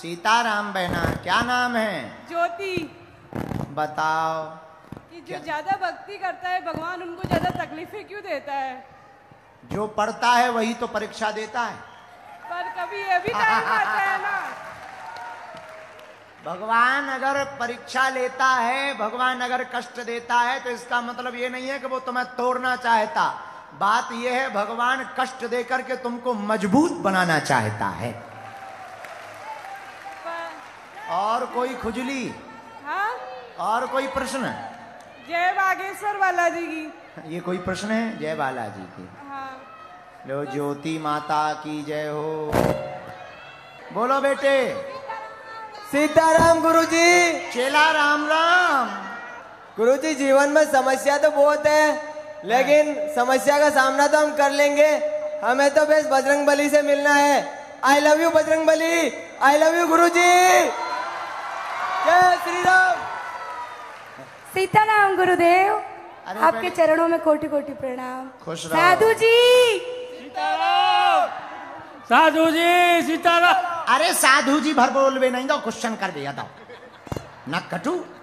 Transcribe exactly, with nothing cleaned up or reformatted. सीताराम बहना, क्या नाम है? ज्योति। बताओ कि जो ज्यादा भक्ति करता है भगवान उनको ज्यादा तकलीफें क्यों देता है? जो पढ़ता है वही तो परीक्षा देता है, पर कभी ये भी टाइम आता है ना। भगवान अगर परीक्षा लेता है, भगवान अगर कष्ट देता है, तो इसका मतलब ये नहीं है कि वो तुम्हें तोड़ना चाहता। बात यह है भगवान कष्ट देकर के तुमको मजबूत बनाना चाहता है, और कोई खुजली? हाँ? और कोई प्रश्न? जय बागेश्वर बालाजी की। ये कोई प्रश्न है? जय बालाजी की। हाँ। लो ज्योति माता की जय हो। बोलो बेटे। सीताराम गुरुजी। चेला राम राम। गुरुजी जीवन में समस्या तो बहुत है, लेकिन समस्या का सामना तो हम कर लेंगे। हमें तो बस बजरंगबली से मिलना है। I love you Bajrangbali, I love you गुरुजी। जय श्री राम। सीताराम गुरुदेव, आपके चरणों में कोटि कोटि प्रणाम। खुश रहो। साधु जी सीताराम। साधु जी सीताराम। अरे साधु जी भर बोल भी नहीं दो, क्वेश्चन कर दिया दो ना कटू।